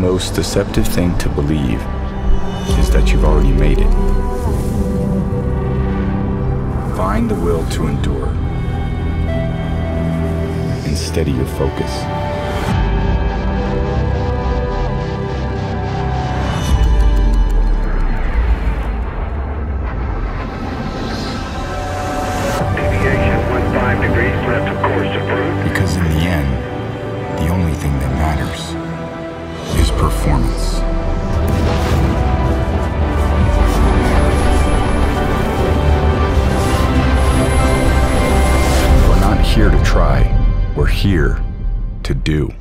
most deceptive thing to believe is that you've already made it. Find the will to endure and steady your focus. Because in the end, the only thing that matters is performance. We're not here to try, we're here to do.